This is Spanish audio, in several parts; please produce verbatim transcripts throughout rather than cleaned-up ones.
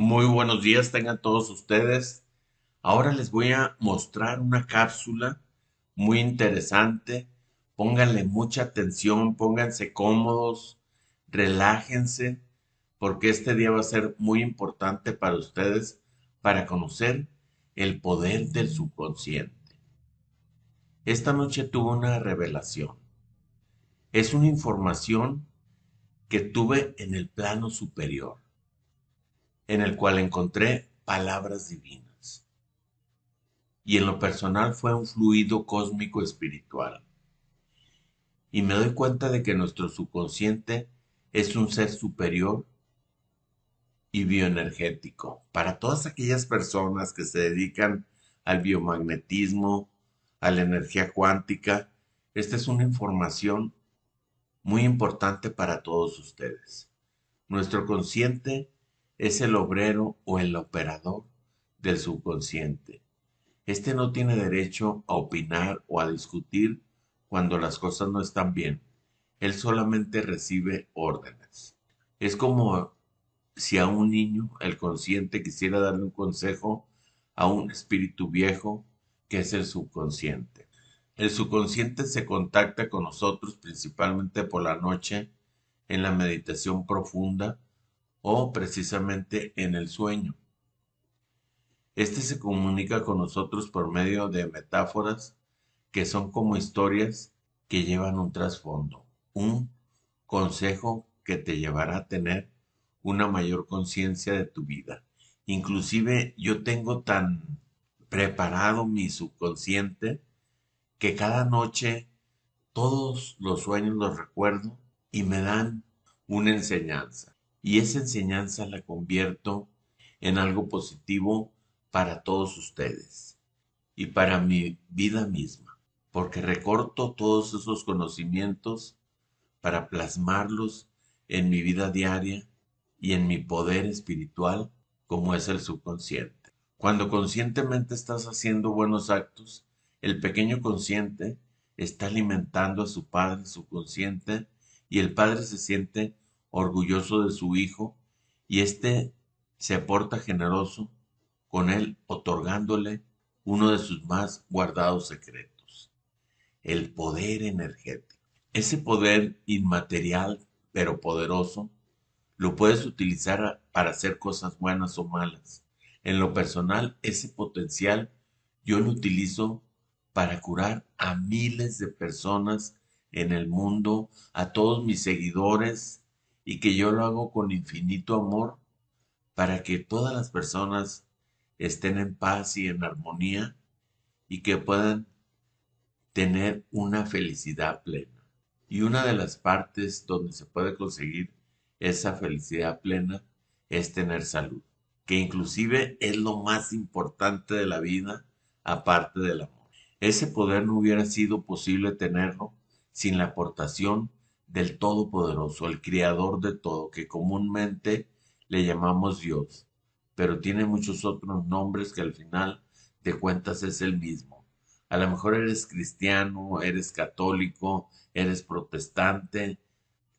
Muy buenos días tengan todos ustedes. Ahora les voy a mostrar una cápsula muy interesante. Pónganle mucha atención, pónganse cómodos, relájense, porque este día va a ser muy importante para ustedes para conocer el poder del subconsciente. Esta noche tuve una revelación. Es una información que tuve en el plano superior, en el cual encontré palabras divinas. Y en lo personal fue un fluido cósmico espiritual. Y me doy cuenta de que nuestro subconsciente es un ser superior y bioenergético. Para todas aquellas personas que se dedican al biomagnetismo, a la energía cuántica, esta es una información muy importante para todos ustedes. Nuestro consciente es el obrero o el operador del subconsciente. Este no tiene derecho a opinar o a discutir cuando las cosas no están bien. Él solamente recibe órdenes. Es como si a un niño, el consciente, quisiera darle un consejo a un espíritu viejo, que es el subconsciente. El subconsciente se contacta con nosotros principalmente por la noche, en la meditación profunda, o precisamente en el sueño. Este se comunica con nosotros por medio de metáforas que son como historias que llevan un trasfondo, un consejo que te llevará a tener una mayor conciencia de tu vida. Inclusive yo tengo tan preparado mi subconsciente que cada noche todos los sueños los recuerdo y me dan una enseñanza. Y esa enseñanza la convierto en algo positivo para todos ustedes y para mi vida misma, porque recorto todos esos conocimientos para plasmarlos en mi vida diaria y en mi poder espiritual, como es el subconsciente. Cuando conscientemente estás haciendo buenos actos, el pequeño consciente está alimentando a su padre subconsciente y el padre se siente orgulloso de su hijo y éste se porta generoso con él, otorgándole uno de sus más guardados secretos, el poder energético. Ese poder inmaterial pero poderoso lo puedes utilizar para hacer cosas buenas o malas. En lo personal, ese potencial yo lo utilizo para curar a miles de personas en el mundo, a todos mis seguidores, y que yo lo hago con infinito amor para que todas las personas estén en paz y en armonía y que puedan tener una felicidad plena. Y una de las partes donde se puede conseguir esa felicidad plena es tener salud, que inclusive es lo más importante de la vida, aparte del amor. Ese poder no hubiera sido posible tenerlo sin la aportación del Todopoderoso, el Creador de todo, que comúnmente le llamamos Dios, pero tiene muchos otros nombres que al final de cuentas es el mismo. A lo mejor eres cristiano, eres católico, eres protestante,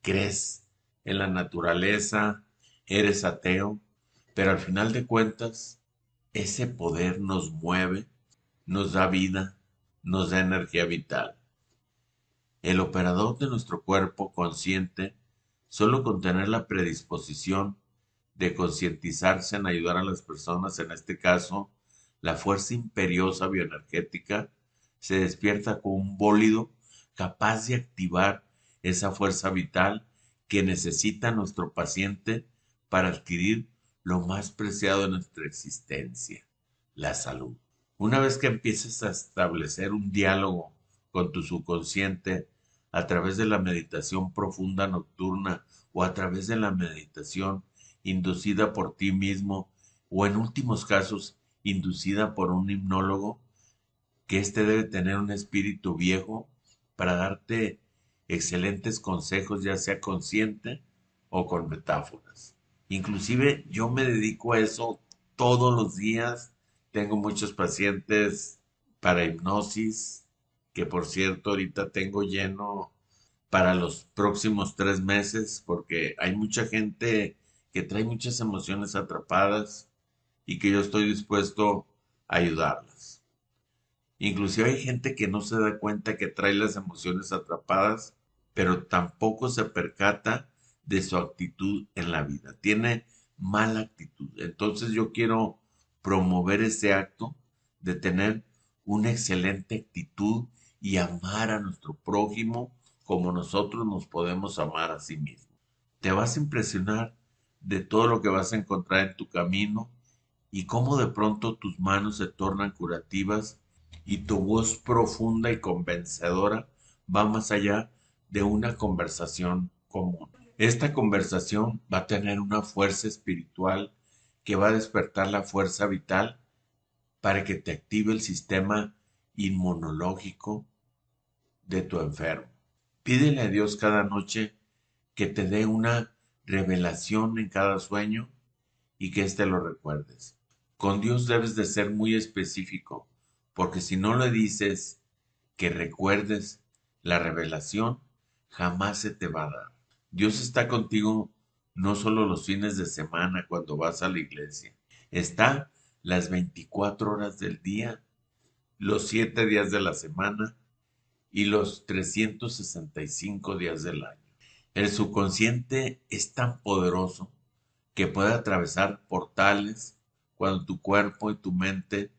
crees en la naturaleza, eres ateo, pero al final de cuentas ese poder nos mueve, nos da vida, nos da energía vital. El operador de nuestro cuerpo consciente, solo con tener la predisposición de concientizarse en ayudar a las personas, en este caso, la fuerza imperiosa bioenergética, se despierta con un bólido capaz de activar esa fuerza vital que necesita nuestro paciente para adquirir lo más preciado de nuestra existencia, la salud. Una vez que empieces a establecer un diálogo con tu subconsciente a través de la meditación profunda nocturna o a través de la meditación inducida por ti mismo o en últimos casos inducida por un hipnólogo, que éste debe tener un espíritu viejo para darte excelentes consejos, ya sea consciente o con metáforas. Inclusive yo me dedico a eso todos los días. Tengo muchos pacientes para hipnosis, que por cierto ahorita tengo lleno para los próximos tres meses porque hay mucha gente que trae muchas emociones atrapadas y que yo estoy dispuesto a ayudarlas. Inclusive hay gente que no se da cuenta que trae las emociones atrapadas, pero tampoco se percata de su actitud en la vida. Tiene mala actitud. Entonces yo quiero promover ese acto de tener una excelente actitud y amar a nuestro prójimo como nosotros nos podemos amar a sí mismos. Te vas a impresionar de todo lo que vas a encontrar en tu camino y cómo de pronto tus manos se tornan curativas y tu voz profunda y convencedora va más allá de una conversación común. Esta conversación va a tener una fuerza espiritual que va a despertar la fuerza vital para que te active el sistema inmunológico de tu enfermo. Pídele a Dios cada noche que te dé una revelación en cada sueño y que éste lo recuerdes. Con Dios debes de ser muy específico, porque si no le dices que recuerdes la revelación, jamás se te va a dar. Dios está contigo no solo los fines de semana cuando vas a la iglesia, está las veinticuatro horas del día, los siete días de la semana y los trescientos sesenta y cinco días del año. El subconsciente es tan poderoso que puede atravesar portales cuando tu cuerpo y tu mente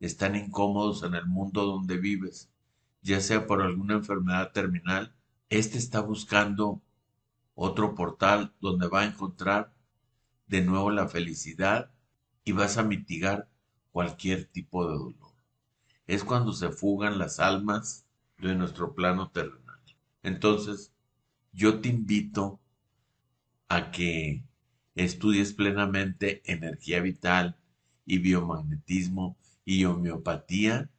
están incómodos en el mundo donde vives, ya sea por alguna enfermedad terminal. Este está buscando otro portal donde va a encontrar de nuevo la felicidad y vas a mitigar cualquier tipo de dolor. Es cuando se fugan las almas de nuestro plano terrenal. Entonces, yo te invito a que estudies plenamente energía vital y biomagnetismo y homeopatía,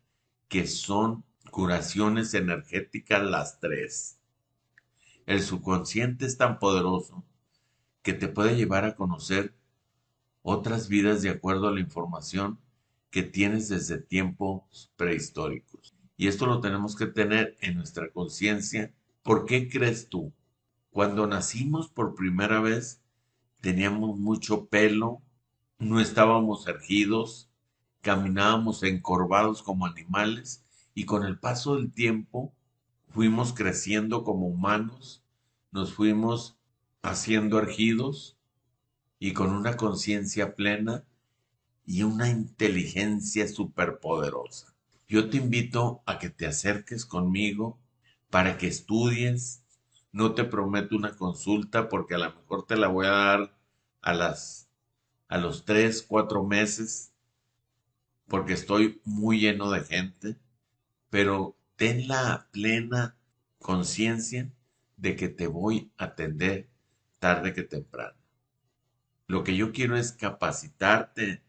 que son curaciones energéticas las tres. El subconsciente es tan poderoso que te puede llevar a conocer otras vidas de acuerdo a la información que tienes desde tiempos prehistóricos. Y esto lo tenemos que tener en nuestra conciencia. ¿Por qué crees tú? Cuando nacimos por primera vez, teníamos mucho pelo, no estábamos erguidos, caminábamos encorvados como animales y con el paso del tiempo fuimos creciendo como humanos, nos fuimos haciendo erguidos y con una conciencia plena y una inteligencia superpoderosa. Yo te invito a que te acerques conmigo para que estudies. No te prometo una consulta porque a lo mejor te la voy a dar a, las, a los tres, cuatro meses porque estoy muy lleno de gente, pero ten la plena conciencia de que te voy a atender tarde que temprano. Lo que yo quiero es capacitarte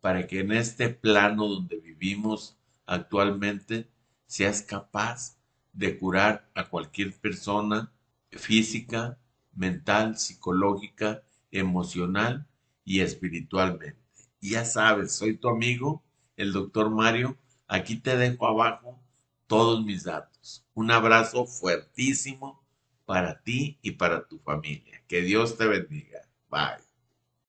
para que en este plano donde vivimos actualmente seas capaz de curar a cualquier persona física, mental, psicológica, emocional y espiritualmente. Y ya sabes, soy tu amigo, el doctor Mario. Aquí te dejo abajo todos mis datos. Un abrazo fuertísimo para ti y para tu familia. Que Dios te bendiga. Bye.